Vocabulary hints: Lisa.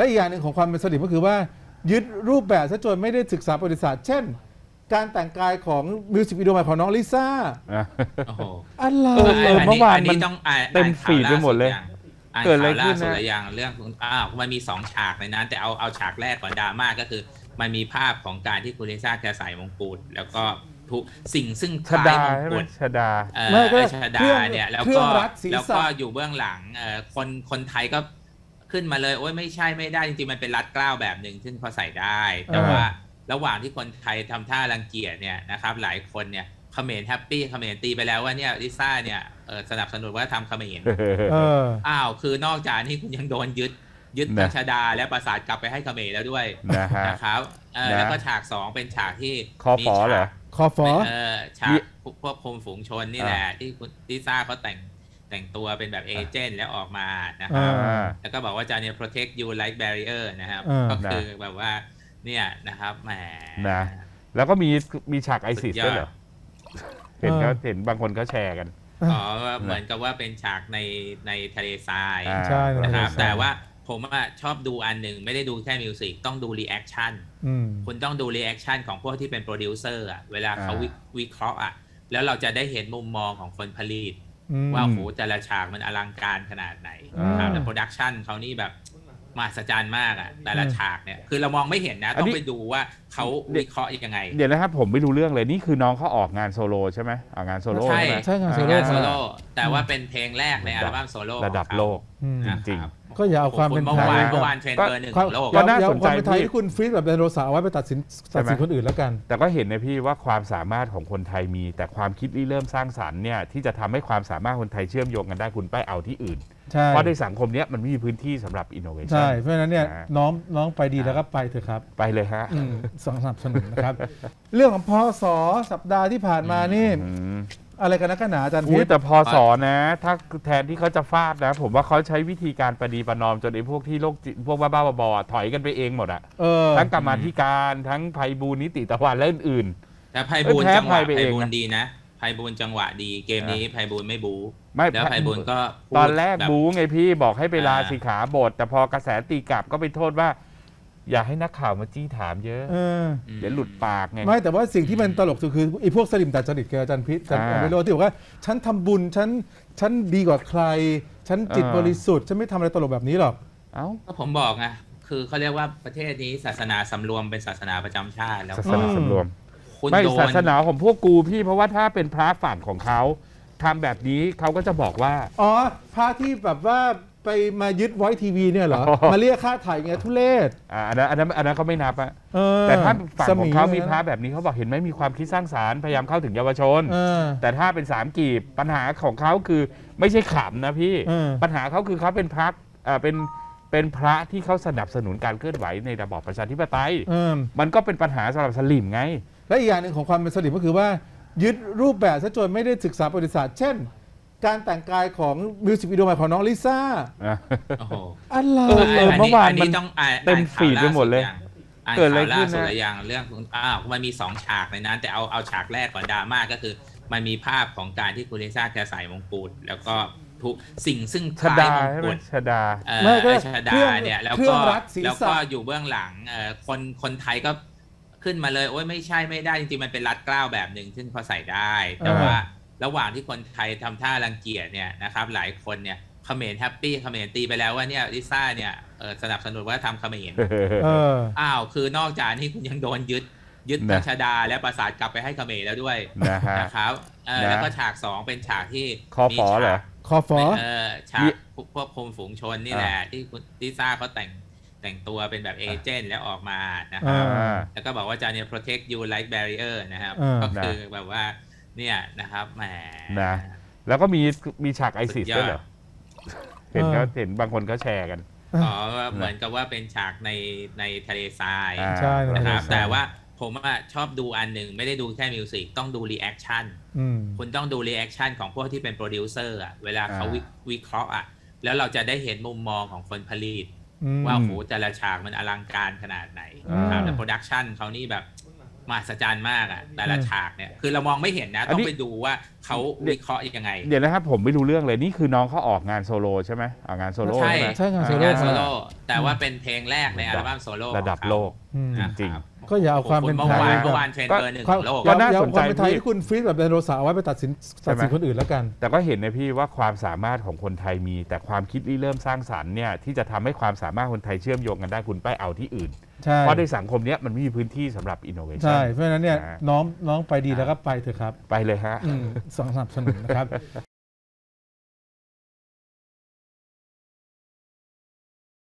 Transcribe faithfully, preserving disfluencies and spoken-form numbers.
และอีกอย่างหนึ่งของความเป็นสลิมก็คือว่ายึดรูปแบบซะจนไม่ได้ศึกษาประวัติศาสตร์เช่นการแต่งกายของมิวสิกวิดีโอใหม่ของน้องลิซ่าอะไรเมื่อวานมันเต็มฟีดไปหมดเลยเกิดอะไรขึ้นนะเรื่องอ้าวมันมีสองฉากในนั้นแต่เอาเอาฉากแรกก่อนดราม่าก็คือมันมีภาพของการที่คุณลิซ่าแกใส่มงกุฎแล้วก็สิ่งซึ่งคล้ายมงกุฎชดาไม่ก็เครื่องเนี่ยแล้วก็แล้วก็อยู่เบื้องหลังคนคนไทยก็ขึ้นมาเลยโอ้ยไม่ใช่ไม่ได้จริงๆมันเป็นรัดเกล้าแบบหนึ่งซึ่งเขาใส่ได้แต่ว่าระหว่างที่คนไทยทำท่ารังเกียจเนี่ยนะครับหลายคนเนี่ยเขมรแฮปปี้เขมรตีไปแล้วว่าเนี่ยลิซ่าเนี่ยสนับสนุนว่าทำเขมรอ้าวคือนอกจากนี้คุณยังโดนยึดยึดตัชดาและประสาทกลับไปให้เขมรแล้วด้วยนะครับแล้วก็ฉากสองเป็นฉากที่คอฟอเหรอคอฟอฉากพวกคุมฝูงชนนี่แหละที่คุณลิซ่าเขาแต่งแต่งตัวเป็นแบบเอเจนต์แล้วออกมานะครับแล้วก็บอกว่าจะเนี่ย protect you like barrier นะครับก็คือแบบว่าเนี่ยนะครับแหมนะแล้วก็มีมีฉากไอซิสด้วยเหรอเห็นเขาเห็นบางคนเขาแชร์กันอ๋อเหมือนกับว่าเป็นฉากในในทะเลทรายนะครับแต่ว่าผมชอบดูอันหนึ่งไม่ได้ดูแค่มิวสิกต้องดูรีแอคชั่นคุณต้องดูรีแอคชั่นของพวกที่เป็นโปรดิวเซอร์อ่ะเวลาเขาวิเคราะห์อ่ะแล้วเราจะได้เห็นมุมมองของคนผลิตว่าโหแต่ละฉากมันอลังการขนาดไหนครับแต่โปรดักชั่นเขานี่แบบมหัศจรรย์มากอ่ะแต่ละฉากเนี่ยคือเรามองไม่เห็นนะต้องไปดูว่าเขาวิเคราะห์ยังไงเดี๋ยวนะครับผมไม่รู้เรื่องเลยนี่คือน้องเขาออกงานโซโล่ใช่ไหมออกงานโซโล่ใช่ใช่งานโซโล่แต่ว่าเป็นเพลงแรกในอัลบั้มโซโล่ระดับโลกจริงๆก็อย่าเอาความเป็นไทยเมื่อวานเทรนเบอร์หนึ่งของโลกก็น่าสนใจที่ไทยที่คุณฟีดแบบไดโนเสาร์ไว้ไปตัดสินตัดสินคนอื่นแล้วกันแต่ก็เห็นนะพี่ว่าความสามารถของคนไทยมีแต่ความคิดริเริ่มสร้างสรรค์เนี่ยที่จะทำให้ความสามารถคนไทยเชื่อมโยงกันได้คุณไปเอาที่อื่นเพราะในสังคมนี้มันไม่มีพื้นที่สำหรับอินโนเวชั่นใช่เพราะฉะนั้นเนี่ยน้องน้องไปดีแล้วก็ไปเถอะครับไปเลยฮะสองสนับสนุนนะครับเรื่องของพศสัปดาห์ที่ผ่านมานี่อะไรกันนะกันหนาอาจารย์พี่แต่พศนะถ้าแทนที่เขาจะฟาดนะผมว่าเขาใช้วิธีการประดีประนอมจนไอ้พวกที่โรคจิตพวกบ้าๆบอๆถอยกันไปเองหมดอะทั้งกรรมาธิการทั้งไพบูลย์นิติตะวันและอื่นๆแต่ไพบูลย์จังหวะไพบูลย์ดีนะไพบูลย์จังหวะดีเกมนี้ไพบูลย์ไม่บู๊แล้วไพบูลย์ก็ตอนแรกบู๊ไงพี่บอกให้ไปลาสิกขาบทแต่พอกระแสตีกลับก็ไปโทษว่าอย่าให้นักข่าวมาจี้ถามเยอะเดี๋ยวหลุดปากไงไม่แต่ว่าสิ่งที่มันตลกสุดคือไอ้พวกสลิมตัดจริตกับอาจารย์พิษอาจารย์อภิโรจน์ที่บอกว่าฉันทำบุญฉันฉันดีกว่าใครฉันจิตบริสุทธิ์ฉันไม่ทำอะไรตลกแบบนี้หรอกเอ้าก็ผมบอกไงคือเขาเรียกว่าประเทศนี้ศาสนาสำรวมเป็นศาสนาประจำชาติแล้วศาสนาสำรวมไม่ศาสนาของพวกกูพี่เพราะว่าถ้าเป็นพระฝั่งของเขาทำแบบนี้เขาก็จะบอกว่าอ๋อพระที่แบบว่าไปมายึดไว้ทีวีเนี่ยเหรอมาเรียกค่าถ่ายไงทุเรศอ่าอันนั้นอันนั้นเขาไม่นับอะแต่ถ้าฝั่งของเขามีพระแบบนี้เขาบอกเห็นไหมมีความคิดสร้างสรรค์พยายามเข้าถึงเยาวชนแต่ถ้าเป็นสามกีบปัญหาของเขาคือไม่ใช่ขำนะพี่ปัญหาเขาคือเขาเป็นพระอ่าเป็นเป็นพระที่เขาสนับสนุนการเคลื่อนไหวในระบอบประชาธิปไตยมันก็เป็นปัญหาสำหรับสลิมไงและอีกอย่างหนึ่งของความเป็นสลิมก็คือว่ายึดรูปแบบซะจนไม่ได้ศึกษาประวัติศาสตร์เช่นการแต่งกายของมิวสิกวิดีโอใหม่ของน้องลิซ่าอะไรเมื่อวานมันเต็มฟีดไปหมดเลยเกิดอะไรขึ้นนะเรื่องอ้าวมันมีสองฉากในนั้นแต่เอาเอาฉากแรกก่อนดราม่าก็คือมันมีภาพของการที่คุณลิซ่าแกใส่มงกุฎแล้วก็สิ่งซึ่งคล้ายมงกุฎชดาไม่ก็เครื่องเนี่ยแล้วก็แล้วก็อยู่เบื้องหลังคนคนไทยก็ขึ้นมาเลยโอ้ยไม่ใช่ไม่ได้จริงๆมันเป็นรัดเกล้าแบบหนึ่งซึ่งเขาใส่ได้แต่ว่าระหว่างที่คนไทยทำท่ารังเกียจเนี่ยนะครับหลายคนเนี่ยเขมรแฮปปี้เขมรตีไปแล้วว่าเนี่ยลิซ่าเนี่ยสนับสนุนว่าทำเขมรอ้าวคือนอกจากนี้คุณยังโดนยึดยึดตัชดาและประสาทกลับไปให้เขมรแล้วด้วยนะครับแล้วก็ฉากสองเป็นฉากที่คอฟอเหรอคอฟอฉากพวกคุมฝูงชนนี่แหละที่คุณลิซ่าเขาแต่งแต่งตัวเป็นแบบเอเจนต์แล้วออกมานะครับแล้วก็บอกว่าจะเนี่ย protect you like barrier นะครับก็คือแบบว่าเนี่ยนะครับแหมนะแล้วก็มีมีฉากไอซิสด้วยเหรอเห็นเขาเห็นบางคนเขาแชร์กันอ๋อเหมือนกับว่าเป็นฉากในในทะเลทรายนะครับแต่ว่าผมชอบดูอันหนึ่งไม่ได้ดูแค่มิวสิกต้องดูรีแอคชั่นคุณต้องดูรีแอคชั่นของพวกที่เป็นโปรดิวเซอร์อ่ะเวลาเขาวิเคราะห์อ่ะแล้วเราจะได้เห็นมุมมองของคนผลิตว่าโหแต่ละฉากมันอลังการขนาดไหนครับแต่โปรดักชั่นเขานี่แบบม มหัศจรรย์มากอ่ะแต่ละฉากเนี่ยคือเรามองไม่เห็นนะต้องไปดูว่าเขาวิเคราะห์ยังไงเดี๋ยวนะครับผมไม่รู้เรื่องเลยนี่คือน้องเขาออกงานโซโล่ใช่ไหมออกงานโซโล่ใช่ใช่งานโซโล่แต่ว่าเป็นเพลงแรกในอัลบั้มโซโล่ระดับโลกจริงก็อย่าเอาความเป็นไทยเมื่อวานเทรนเบอร์หนึ่งของโลกก็น่าสนใจที่คุณฟรีดแบบไดโนเสาร์เอาไว้ไปตัดสินตัดสินคนอื่นแล้วกันแต่ก็เห็นนะพี่ว่าความสามารถของคนไทยมีแต่ความคิดริเริ่มสร้างสรรค์เนี่ยที่จะทำให้ความสามารถคนไทยเชื่อมโยงกันได้คุณไปเอาที่อื่นเพราะในสังคมนี้มันไม่มีพื้นที่สำหรับอินโนเวชั่นใช่เพราะฉะนั้นเนี่ยน้องน้องไปดีแล้วก็ไปเถอะครับไปเลยฮะสนับสนุนนะครับ